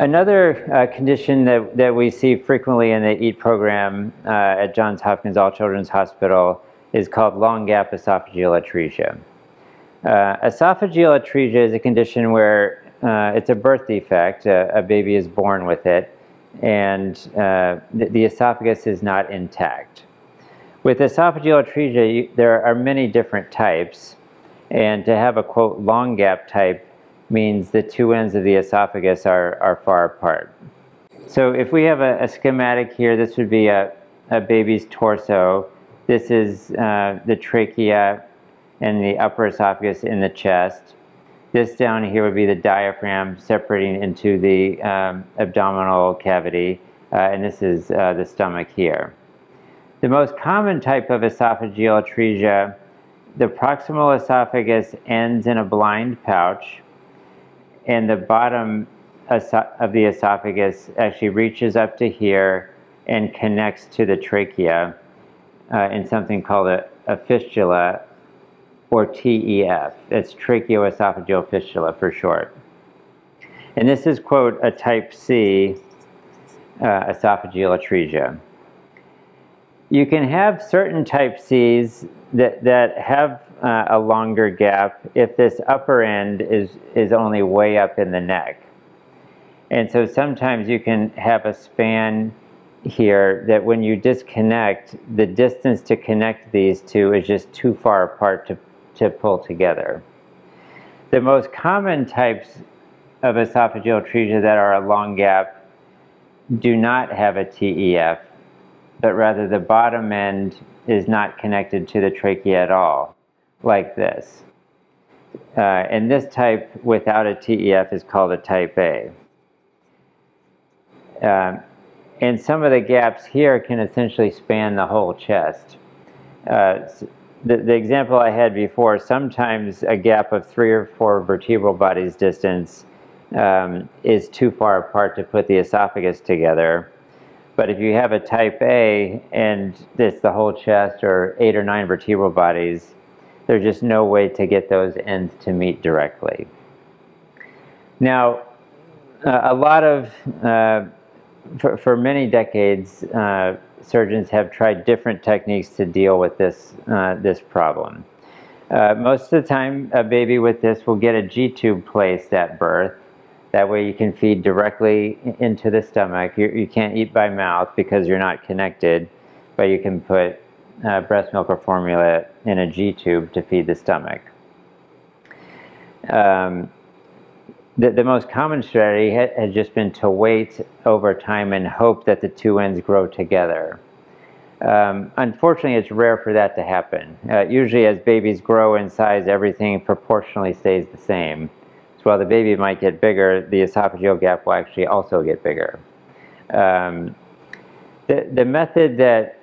Another condition that we see frequently in the EAT program at Johns Hopkins All Children's Hospital is called long gap esophageal atresia. Esophageal atresia is a condition where it's a birth defect. A baby is born with it, and the esophagus is not intact. With esophageal atresia, there are many different types, and to have a, quote, long gap type means the two ends of the esophagus are far apart. So if we have a schematic here, this would be a baby's torso. This is the trachea and the upper esophagus in the chest. This down here would be the diaphragm separating into the abdominal cavity, and this is the stomach here. The most common type of esophageal atresia, the proximal esophagus ends in a blind pouch, and the bottom of the esophagus actually reaches up to here and connects to the trachea in something called a fistula, or TEF. It's tracheoesophageal fistula for short. And this is, quote, a type C esophageal atresia. You can have certain type Cs that have a longer gap if this upper end is only way up in the neck. And so sometimes you can have a span here that when you disconnect, the distance to connect these two is just too far apart to pull together. The most common types of esophageal atresia that are a long gap do not have a TEF, but rather the bottom end is not connected to the trachea at all, like this. And this type without a TEF is called a type A. And some of the gaps here can essentially span the whole chest. The example I had before, sometimes a gap of 3 or 4 vertebral bodies distance is too far apart to put the esophagus together. But if you have a type A and it's the whole chest or 8 or 9 vertebral bodies, there's just no way to get those ends to meet directly. Now, for many decades, surgeons have tried different techniques to deal with this, this problem. Most of the time, a baby with this will get a G-tube placed at birth. That way you can feed directly into the stomach. You can't eat by mouth because you're not connected, but you can put breast milk or formula in a G-tube to feed the stomach. The most common strategy has just been to wait over time and hope that the two ends grow together. Unfortunately, it's rare for that to happen. Usually as babies grow in size, everything proportionally stays the same. So while the baby might get bigger, the esophageal gap will actually also get bigger. The method that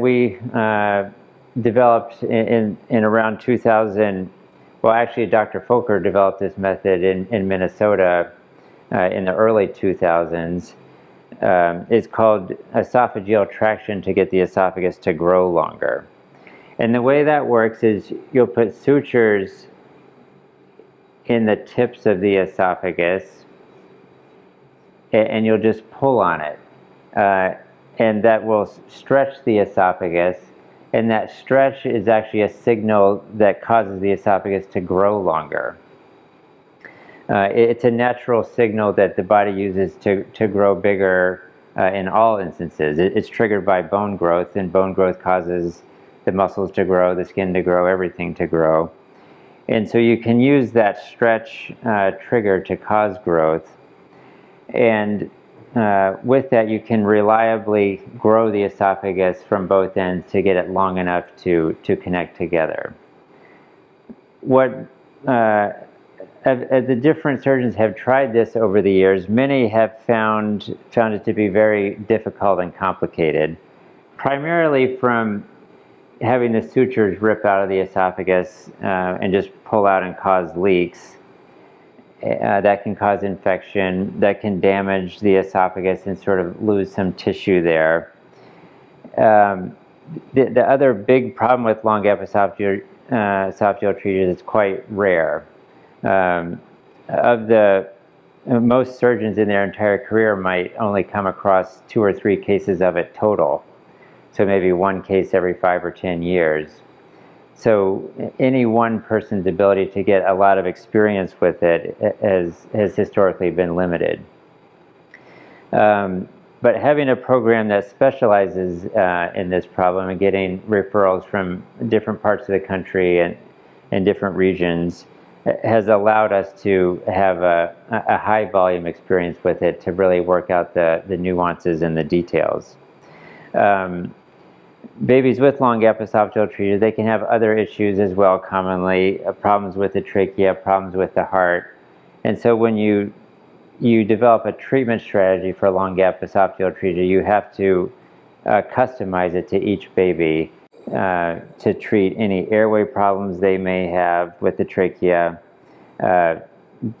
we developed in around 2000, well, actually Dr. Foker developed this method in Minnesota in the early 2000s, is called esophageal traction to get the esophagus to grow longer. And the way that works is you'll put sutures in the tips of the esophagus, and you'll just pull on it, and that will stretch the esophagus, and that stretch is actually a signal that causes the esophagus to grow longer. It's a natural signal that the body uses to grow bigger in all instances. It's triggered by bone growth, and bone growth causes the muscles to grow, the skin to grow, everything to grow. And so you can use that stretch trigger to cause growth. And with that, you can reliably grow the esophagus from both ends to get it long enough to connect together. What the different surgeons have tried this over the years, many have found it to be very difficult and complicated, primarily from having the sutures rip out of the esophagus and just pull out and cause leaks. That can cause infection, that can damage the esophagus and sort of lose some tissue there. The other big problem with long gap esophageal atresia is it's quite rare. Of the most surgeons in their entire career might only come across 2 or 3 cases of it total. So maybe 1 case every 5 or 10 years. So any one person's ability to get a lot of experience with it has historically been limited. But having a program that specializes in this problem and getting referrals from different parts of the country and different regions has allowed us to have a high volume experience with it to really work out the nuances and the details. Babies with long gap esophageal atresia, they can have other issues as well commonly, problems with the trachea, problems with the heart. And so when you develop a treatment strategy for long gap esophageal atresia, you have to customize it to each baby to treat any airway problems they may have with the trachea,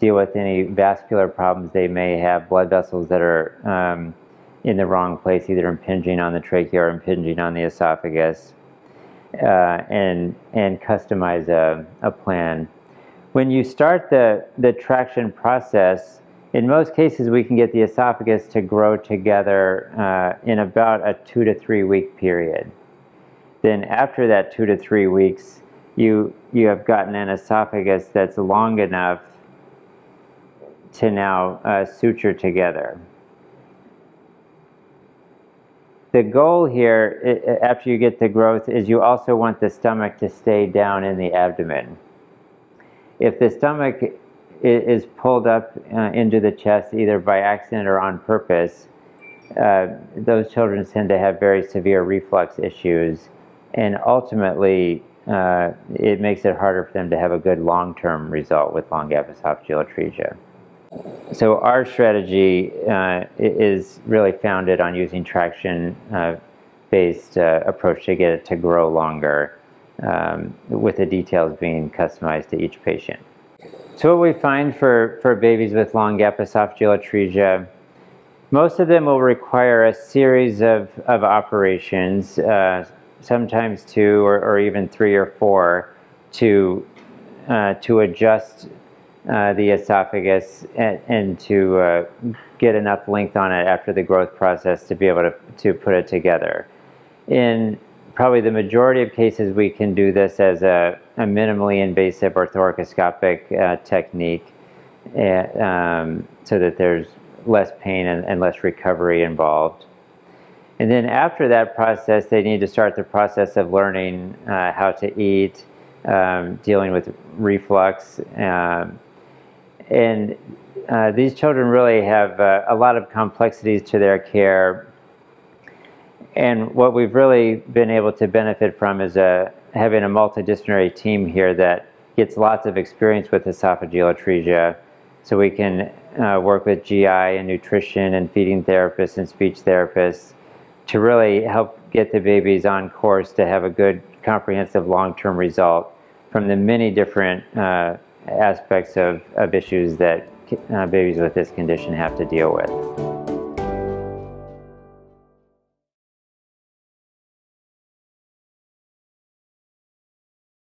deal with any vascular problems they may have, blood vessels that are in the wrong place, either impinging on the trachea or impinging on the esophagus, and customize a plan. When you start the traction process, in most cases we can get the esophagus to grow together in about a 2 to 3 week period. Then after that 2 to 3 weeks, you have gotten an esophagus that's long enough to now suture together. The goal here, after you get the growth, is you also want the stomach to stay down in the abdomen. If the stomach is pulled up into the chest, either by accident or on purpose, those children tend to have very severe reflux issues, and ultimately it makes it harder for them to have a good long-term result with long gap esophageal atresia. So our strategy is really founded on using traction-based approach to get it to grow longer, with the details being customized to each patient. So what we find for babies with long gap esophageal atresia, most of them will require a series of operations, sometimes 2 or even 3 or 4, to adjust the esophagus and to get enough length on it after the growth process to be able to put it together. In probably the majority of cases, we can do this as a minimally invasive or thoracoscopic technique, so that there's less pain and less recovery involved. And then after that process, they need to start the process of learning how to eat, dealing with reflux, and these children really have a lot of complexities to their care. And what we've really been able to benefit from is having a multidisciplinary team here that gets lots of experience with esophageal atresia. So we can work with GI and nutrition and feeding therapists and speech therapists to really help get the babies on course to have a good, comprehensive long-term result from the many different aspects of issues that babies with this condition have to deal with.